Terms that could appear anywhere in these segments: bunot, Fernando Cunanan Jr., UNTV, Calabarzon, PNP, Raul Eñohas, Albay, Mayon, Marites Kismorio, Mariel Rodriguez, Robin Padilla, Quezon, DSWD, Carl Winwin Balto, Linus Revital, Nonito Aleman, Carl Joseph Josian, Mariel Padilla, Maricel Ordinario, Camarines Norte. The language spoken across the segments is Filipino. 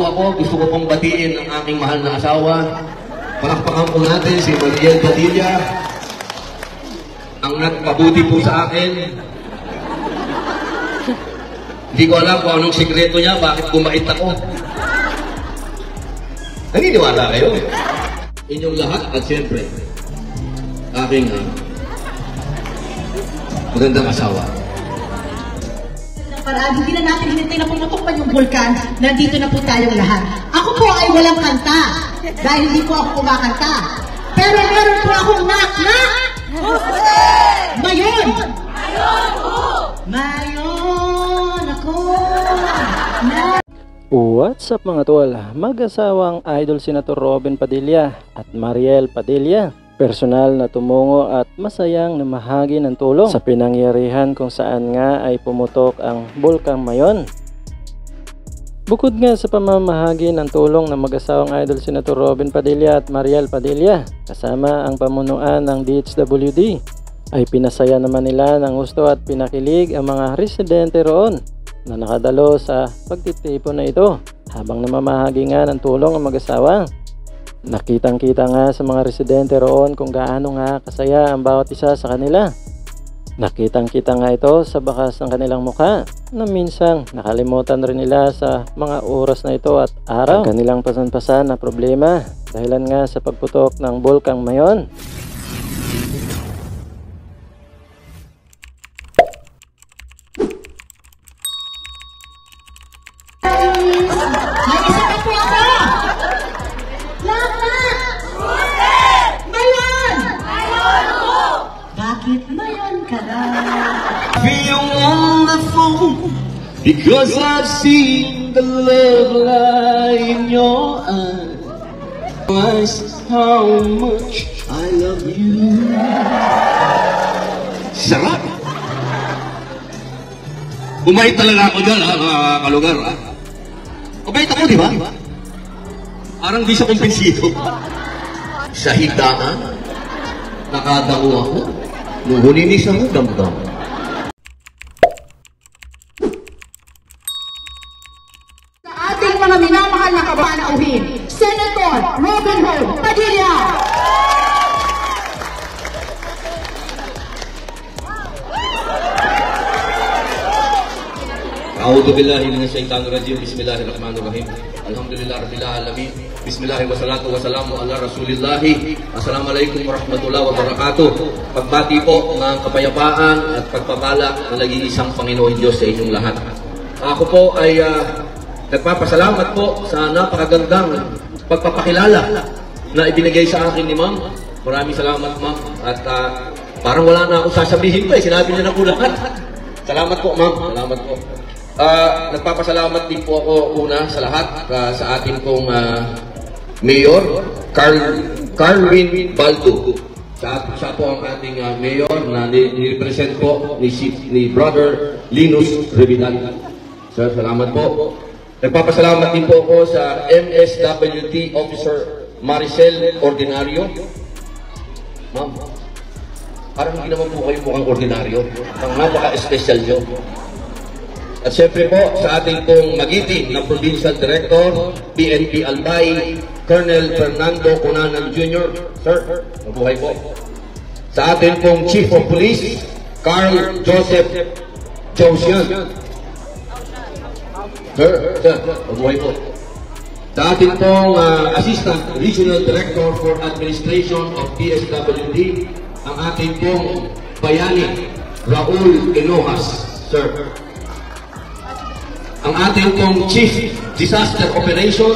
Ako, gusto ko pong batiin ang aking mahal na asawa. Palakpakan po natin si Mariel Padilla, ang nagpabuti po sa akin. Hindi ko alam kung anong sikreto niya, bakit kumait ako. Naniniwala kayo? Inyong lahat at siyempre, aking magandang asawa. Paraan, hindi na natin hinintay na pumutok pa yung vulkan, nandito na po tayong lahat. Ako po ay walang kanta, dahil hindi po ako kumakanta. Pero meron po akong nak-nak! Mayon! Mayon po! Mayon ako! What's up mga tol? Mag-asawang idol Senator Robin Padilla at Mariel Padilla. Personal na tumungo at masayang namahagi ng tulong sa pinangyarihan kung saan nga ay pumutok ang bulkang Mayon. Bukod nga sa pamamahagi ng tulong ng mag-asawang idol Senator Robin Padilla at Mariel Padilla, kasama ang pamunuan ng DSWD, ay pinasaya naman nila ng gusto at pinakilig ang mga residente roon na nakadalo sa pagtitipon na ito habang namamahagi nga ng tulong ang mag-asawang. Nakitang-kita nga sa mga residente roon kung gaano nga kasaya ang bawat isa sa kanila. Nakitang-kita nga ito sa bakas ng kanilang mukha na minsan nakalimutan rin nila sa mga oras na ito at araw ang kanilang pasan-pasan na problema dahilan nga sa pagputok ng bulkang Mayon. Because I've seen the love light in your eyes. Realize how much I love you. Sarap! Bumait talaga ako dyan, kalugar. Bumait ako, di ba? Parang di sa kumpensido. Sa hitaan, nakadako ako. Nuhuninis ang damdam. Senator Robin Padilla. A'udhu billahi minash shaitanir rajim. Bismillahirrahmanirrahim. Alhamdulillahirabbil alamin. Bismillahirrahmanirrahim. Wassalatu wassalamu ala rasulillah. Assalamualaikum warahmatullahi wabarakatuh. Pagbati po ng kapayapaan at pagpapala ng nag-iisang Panginoon Diyos sa inyong lahat. Ako po ay nagpapasalamat po sa napakagandang pagpapakilala na ibinigay sa akin ni Ma'am. Maraming salamat, Ma'am. At parang wala na akong sasabihin pa eh. Sinabi niya na po lahat. Salamat po, Ma'am. Salamat po. Nagpapasalamat din po ako una sa lahat sa atin pong Mayor, Carl Winwin Balto. Siya po ang ating Mayor na nirepresent po ni Brother Linus Revital. Sir, salamat po. Nagpapasalamat din po ako sa MSWT Officer Maricel Ordinario. Ma'am, parang hindi naman po kayo mukhang ordinaryo. Ang napaka-special nyo. At syempre po sa ating pong magiting na Provincial Director, PNP Albay, Colonel Fernando Cunanan Jr. Sir, mabuhay po. Sa ating pong Chief of Police, Carl Joseph Josian. Sir, mabuhay po. Sa atin pong Assistant Regional Director for Administration of DSWD, ang ating pong bayani, Raul Eñohas, sir. Ang ating pong Chief Disaster Operation,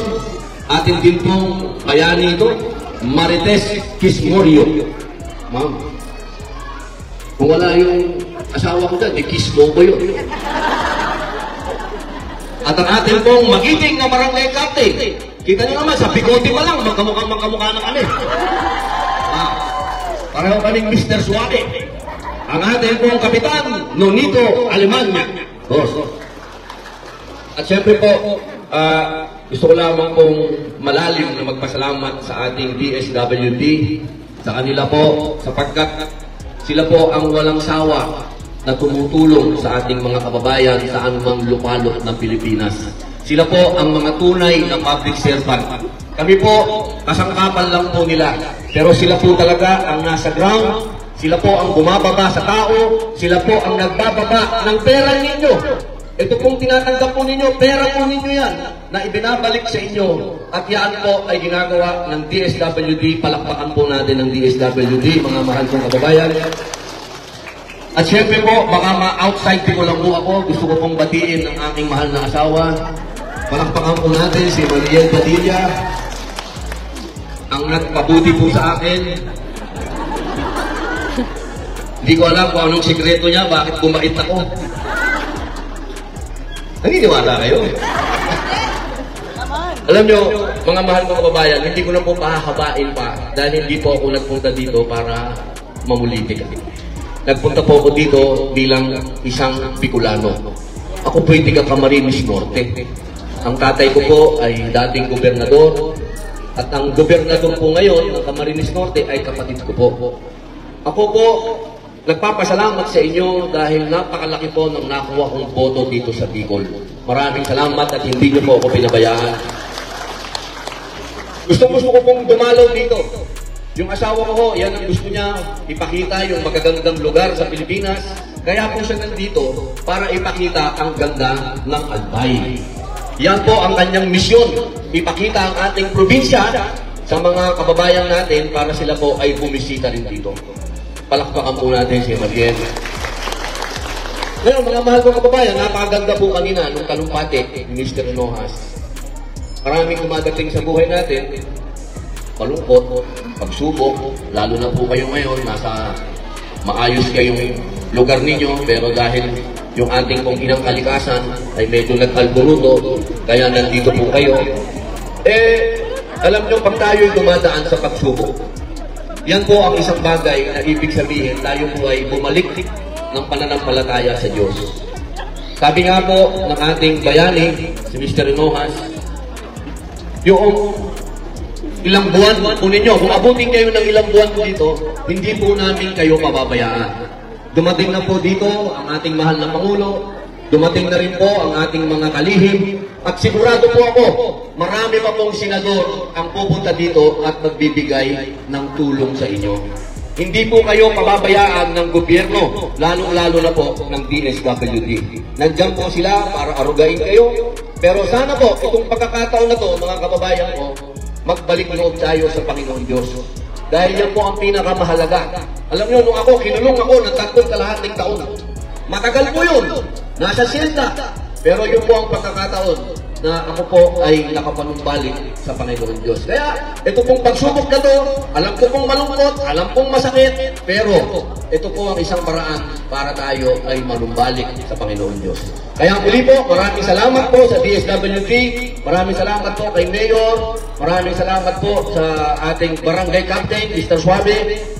ating din pong bayani ito, Marites Kismorio. Ma'am, kung wala yung asawa ko dyan, Kismo ko yun. At ang atin pong magiting na barangay captain. Kita nyo naman, sa Bigote pa lang, magkamukha na kami. Pareho kaming Mr. Suave. Ang atin pong kapitan, Nonito Aleman. At syempre po, gusto ko lamang pong malalim na magpasalamat sa ating DSWD, sa kanila po, sapagkat sila po ang walang sawa na tumutulong sa ating mga kababayan sa anumang lupalop ng Pilipinas. Sila po ang mga tunay na public servant. Kami po, kasangkapan lang po nila. Pero sila po talaga ang nasa ground, sila po ang bumababa sa tao, sila po ang nagbababa ng pera ninyo. Ito pong tinatanggap po ninyo, pera po ninyo yan, na ibinabalik sa inyo. At yan po ay ginagawa ng DSWD. Palakpakan po natin ng DSWD, mga mahal kong kababayan. At syempre po, baka ma-outside ko lang po ako, gusto ko pong batiin ang aking mahal na asawa. Palakpakan po natin si Mariel Padilla, ang nagpabuti po sa akin. Hindi ko alam kung anong sikreto niya, bakit bumait ako. Naniniwala kayo? Alam nyo, mga mahal kong kababayan, hindi ko na po pahahabain pa dahil hindi po ako nagpunta dito para mamuliti kami. Nagpunta po ako dito bilang isang Bicolano. Ako po ay taga Camarines Norte. Ang tatay ko po ay dating gobernador. At ang gobernador po ngayon ng Camarines Norte ay kapatid ko po. Ako po, nagpapasalamat sa inyo dahil napakalaki po ng nakuha kong boto dito sa Bicol. Maraming salamat at hindi niyo po ako pinabayaan. Gusto ko pong dumalaw dito. Yung asawa ko, yan ang gusto niya, ipakita yung magagandang lugar sa Pilipinas. Kaya po siya nandito para ipakita ang ganda ng Albay. Yan po ang kanyang misyon, ipakita ang ating probinsya sa mga kababayan natin para sila po ay bumisita rin dito. Palakpakan po natin si Mariel. Ngayon, mga mahal ko kababayan, napakaganda po kanina nung talumpati, Minister Eñohas. Maraming kumadating sa buhay natin, palungkot, pagsubok, lalo na po kayo ngayon, nasa maayos kayong lugar ninyo, pero dahil yung ating panghinang kalikasan ay medyo nag-alburuto, kaya nandito po kayo. Eh, alam nyo, pag tayo'y dumadaan sa pagsubok, yan po ang isang bagay na ibig sabihin, tayo po ay bumalik ng pananampalataya sa Diyos. Sabi nga po ng ating bayani, si Mr. Eñohas, yung ilang buwan po ninyo, kung abutin kayo ng ilang buwan po dito, hindi po namin kayo mababayaan. Dumating na po dito ang ating mahal na Pangulo, dumating na rin po ang ating mga kalihim, at sigurado po ako, marami pa pong senador ang pupunta dito at magbibigay ng tulong sa inyo. Hindi po kayo mababayaan ng gobyerno, lalong-lalo na po ng DSWD. Nandiyan po sila para arugain kayo, pero sana po, itong pagkakataon na to, mga kababayan po, magbalik loob tayo sa Panginoon Diyos. Dahil yan po ang pinakamahalaga. Alam nyo, nung ako, kinulong ako ng 30 kalahating taon. Matagal po yun. Nasa siyenda. Pero yun po ang pagkakataon na ako po ay nakapanumbalik sa Panginoon Diyos. Kaya, ito pong pagsubok na to, alam ko pong malungkot, alam pong masakit, pero ito po ang isang paraan para tayo ay manumbalik sa Panginoon Diyos. Kaya muli po, maraming salamat po sa DSWD, maraming salamat po kay Mayor, maraming salamat po sa ating Barangay Captain, Mr. Suave,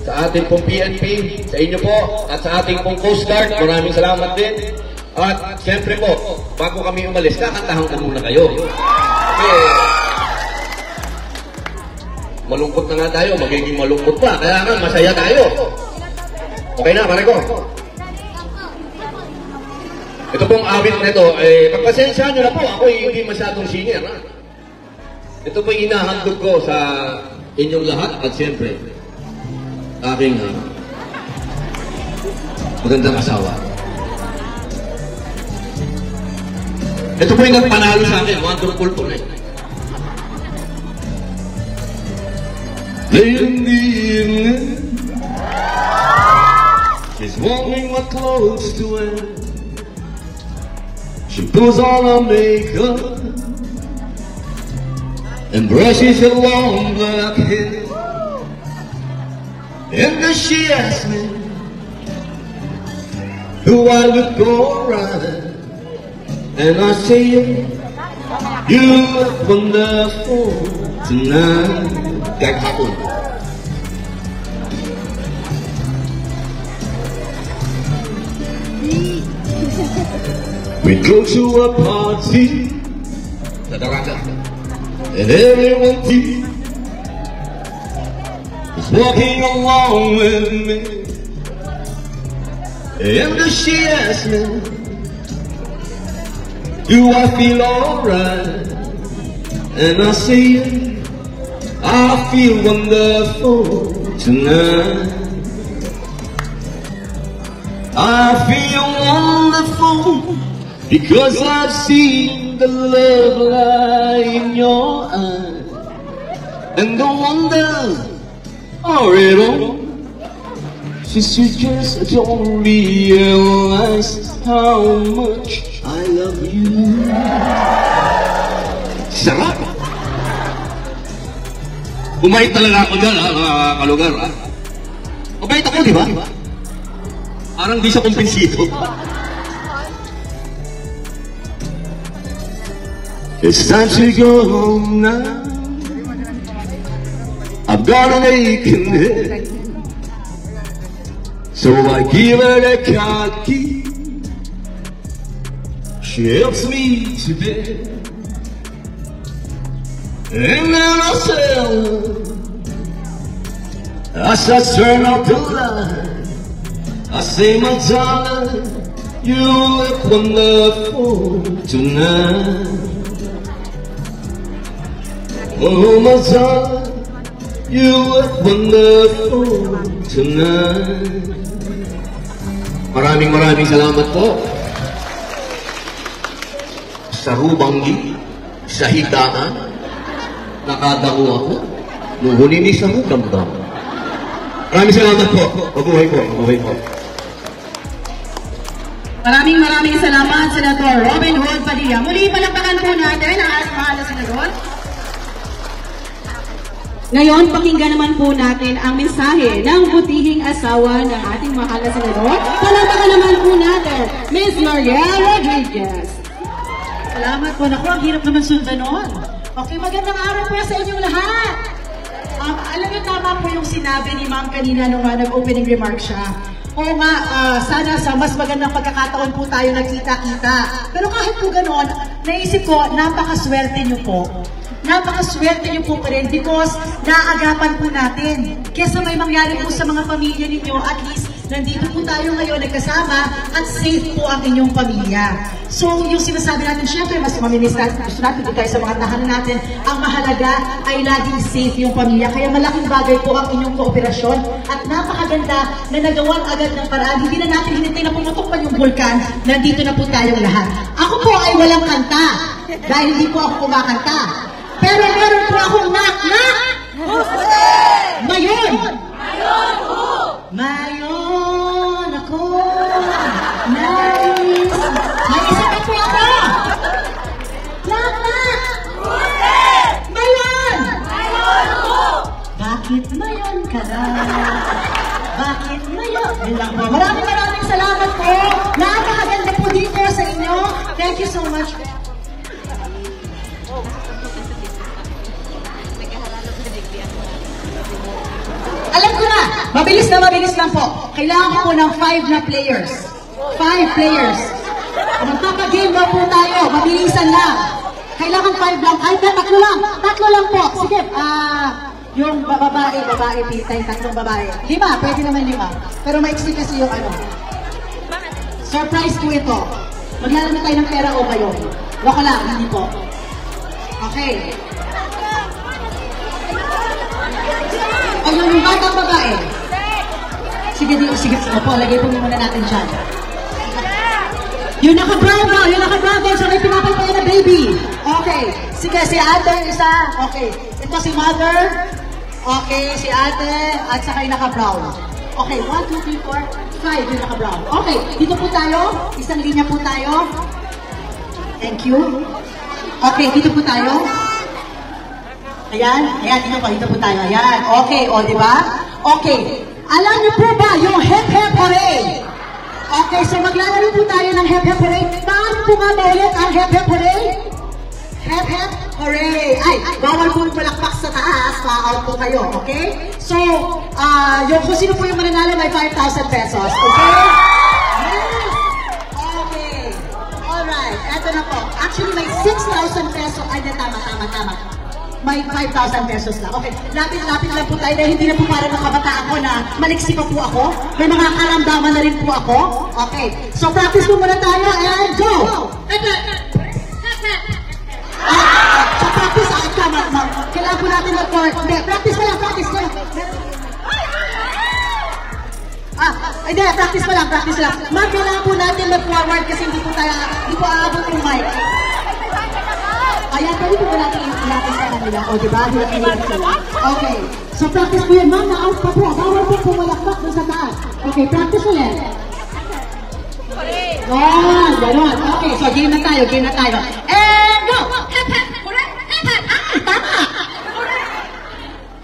sa ating pong PNP, sa inyo po, at sa ating pong Coast Guard, maraming salamat din. At siyempre po, bago kami umalis, kakantahan ko muna kayo. Okay. Malungkot na nga tayo, magiging malungkot pa. Kaya nga, masaya tayo. Okay na, pare ko. Ito pong awit na ito, eh, pagpasensya nyo na po, ako hindi masyadong senior. Ha? Ito po yung hinahandog ko sa inyong lahat at siyempre, aking magandang asawa. Ito po yung nagpanalo sa akin, wonderful po na yun. Late in the evening, she's wondering what clothes to wear. She puts on her makeup and brushes her long black hair. And then she asks me, do I look alright? And I say, you look wonderful tonight. Kaya hapon. We go to a party and everyone is walking along with me. And she asks me, Do I feel alright? And I say I feel wonderful tonight. I feel wonderful because I've seen the love light in your eyes, and the wonder of it all. Since you just don't realize how much I love you. Sarap! Bumait talaga ako dyan, mga kalugar. Mabait ako, di ba? Parang di siya kumpensido. It's time to go home now. I've got an aching head, so I give her a car key. She helps me to bed, and then I say, as I turn off the light, I say, my darling, you look wonderful tonight. Oh, my darling, you look wonderful tonight. Maraming salamat po sa hubanggi, sa hitaan, nakadago ako, nuhuninis ako, damdam. Maraming salamat po, mabuhay po, mabuhay po. Maraming salamat, Senator Robin Padilla. Muli palakpakan po natin ang ating mahal na senador. Ngayon, pakinggan naman po natin ang mensahe ng butihing asawa ng ating mahal na senador. Palakpakan naman po natin, Ms. Mariel Rodriguez. Salamat po. Naku, ang hirap naman sundan noon. Okay, magandang araw po sa inyong lahat. Alam niyo, tama po yung sinabi ni Ma'am kanina nung nag-opening remark siya. Oo nga, sana sa mas magandang pagkakataon po tayo nagkita-kita. Pero kahit po ganoon, naisip ko, napakaswerte niyo po. Napakaswerte niyo po pa rin because naagapan po natin. Kesa may mangyari po sa mga pamilya ninyo, at least nandito po tayo ngayon nagkasama at safe po ang inyong pamilya. So yung sinasabi natin, syempre mas maministan, gusto natin tayo sa mga tahanan natin. Ang mahalaga ay laging safe yung pamilya. Kaya malaking bagay po ang inyong kooperasyon at napakaganda na nagawan agad ng paraan. Hindi na natin hinintay na pumutok pa yung vulkan. Nandito na po tayong lahat. Ako po ay walang kanta dahil hindi po ako kumakanta. Pero meron po akong nak-nak! Mayon! Mayon ako! Nice! May isa na po ako! Nak-nak! Mayon! Mayon ko! Bakit mayon ka na? Bakit mayon? Maraming salamat po! Napakaganda po dito sa inyo! Thank you so much! Alam ko na, mabilis lang po. Kailangan ko po ng 5 na players. 5 players. Magpapag-game ba po tayo? Mabilisan lang. Kailangan 5 lang. Ay, 3 lang. 3 lang po. Sige, yung babae, pitay, 3 babae. 5, pwede naman 5. Pero maiksi kasi yung ano. Surprise po ito. Maglalaro tayo ng pera o kayo. Wako lang, hindi po. Okay. Ayun, yung batang babae. Sige, opo, lagay po muna natin dyan. Yung naka-bravo, so may pinapalpaya na baby. Okay, sige, si ate, isa, okay. Ito si mother, okay, si ate, at saka yung naka-brown. Okay, 1, 2, 3, 4, 5, yung naka-brown. Okay, dito po tayo, isang linya po tayo. Thank you. Okay, dito po tayo. Ayan, dito po tayo, ayan. Okay, o, diba? Okay, alam niyo po ba yung hep-hep hooray? Okay, so maglalaro po tayo ng hep-hep hooray. Paano po nga maulit ang hep-hep hooray? Hep-hep hooray. Ay, bawal po yung palakpak sa taas, pa-out po kayo, okay? So, yung kung sino po yung mananalo may 5,000 pesos, okay? Yes! Okay, alright, eto na po. Actually, may 6,000 pesos. Ay, na, tama. May 5,000 pesos lang. Okay, lapit lang po tayo dahil hindi na po parang makabataan ko na maliksi pa po ako. May mga karamdaman na rin po ako. Okay, so practice po muna tayo and go! Sa practice, akit ka. Kailangan po natin mag-court. Hindi, practice pa lang, practice pa lang. Hindi, practice pa lang, practice lang. Ma'am, kailangan po natin mag-forward kasi hindi po tayo, hindi po aabot yung mic. Ayan, pwede po ba natin ilapis ka na nila? O, diba? Okay. So, practice po yun, ma'am. Na-out pa po. Bawal po pumalakpak doon sa taas. Okay, practice ulit. Yan, gano'n. Okay, so game na tayo, game na tayo. And go! Epat! Correct! Epat! Ah, tama! Correct!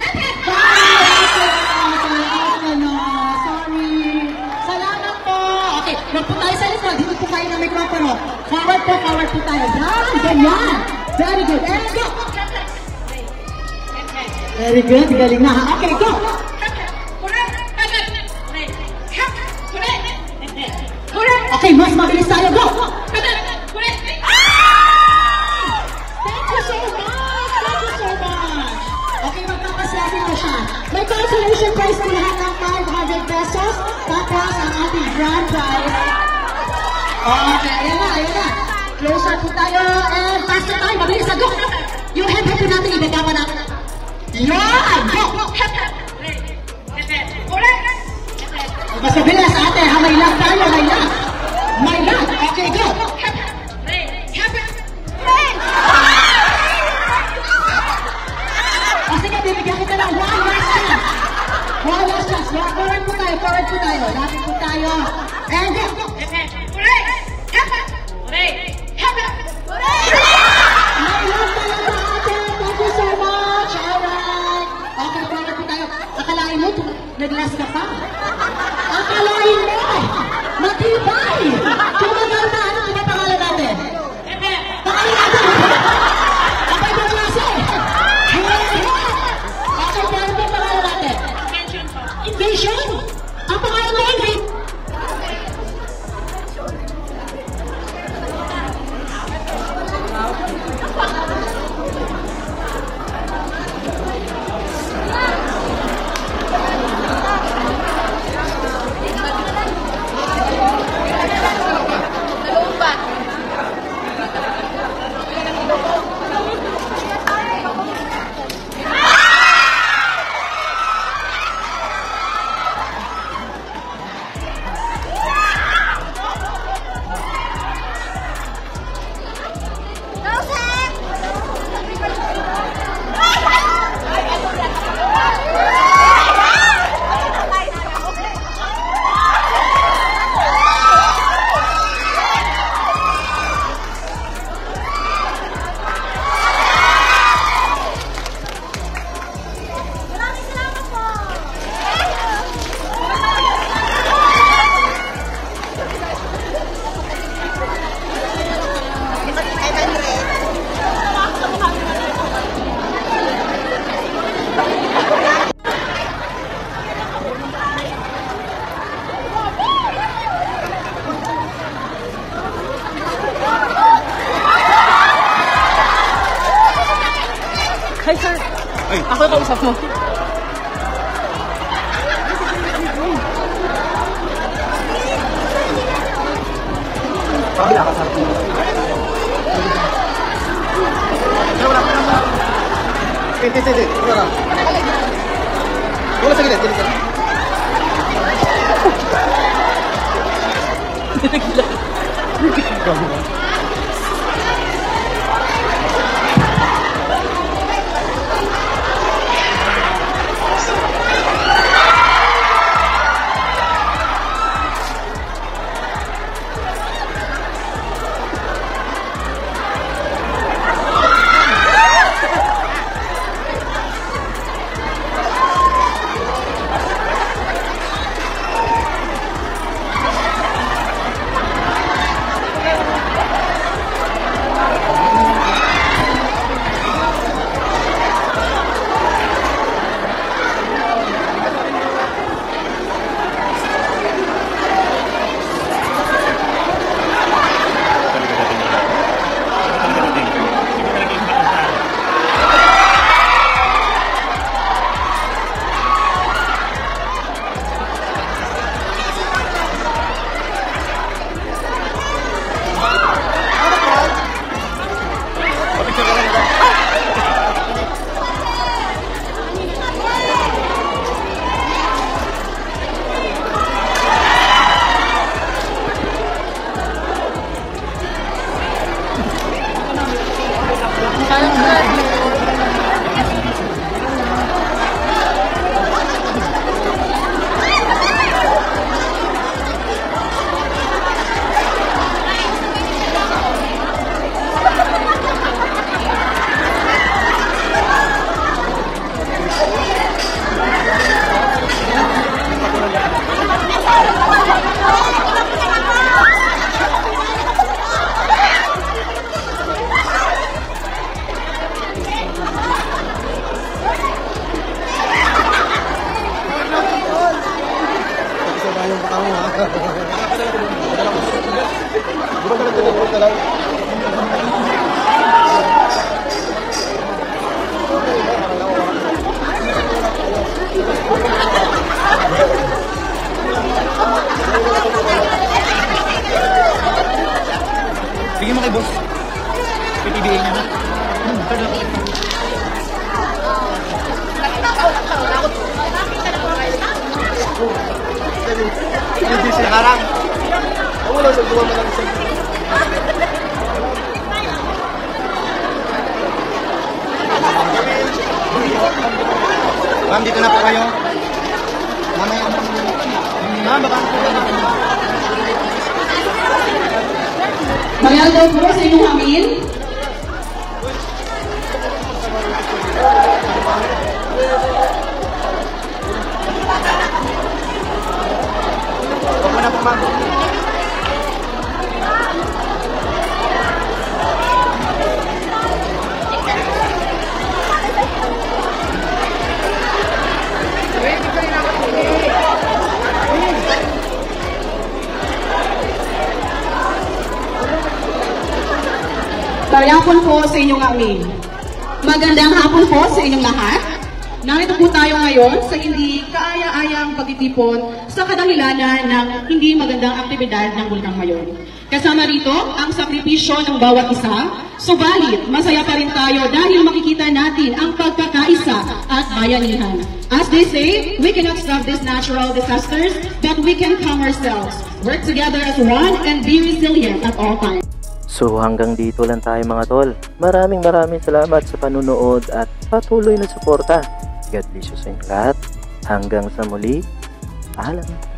Epat! Sorry! Salamat po! Okay, huwag po tayo sa likod. Hindi po kayo ng mikropono. Forward po tayo. Yan, ganyan! Very good. And go! Very good, galing na. Okay, go! Okay, mas mabilis tayo. Go! Thank you so much! Thank you so much! Okay, magpapasyasin na siya. May consolation prize po lahat ng 500 pesos. Tapos ang ating grand prize. Okay, ayan na, ayan na. Closer po tayo. And faster tayo. Mabilis na. Go! Yung head-head po natin. Ibigama natin. Yan! Go! Mas mabilis ate. Ha, may lang tayo. May lang. My God! Okay, go! O sige, bibigyan kita ng one last chance! One last chance! Forward po tayo, forward po tayo! Lapit po tayo! And go! My love talaga ate! Thank you so much! Alright! Okay, forward po tayo! Akalain mo, nag-last ka pa! Akalain mo! Matibay! Kung maganda, ano pinapangalan natin? Pangalan natin! Kapag mo klase! Okay, pero ano pangalan natin? Invention po. Invention? Ang pangalan na yun? Bigyan mo kay boss. PTBA niya na. Sekarang kamu langsung keluar malam sendiri. Ma'am, dito na po kayo. Mamaya. Ma'am, baka po kayo. Mariel daw po sa inyong amin. Huwag mo na po, ma'am. Magandang hapon po sa inyong amin. Magandang hapon po sa inyong lahat. Narito po tayo ngayon sa hindi kaaya-ayang pagtitipon sa kadahilanan ng hindi magandang aktibidad ng Bulkang Mayon. Kasama rito ang sakripisyo ng bawat isa, subalit masaya pa rin tayo dahil makikita natin ang pagkakaisa at bayanihan. As they say, we cannot stop these natural disasters, but we can calm ourselves, work together as one, and be resilient at all times. So hanggang dito lang tayo mga tol. Maraming salamat sa panunood at patuloy na suporta. God bless you sa inyong lahat. Hanggang sa muli, paalam.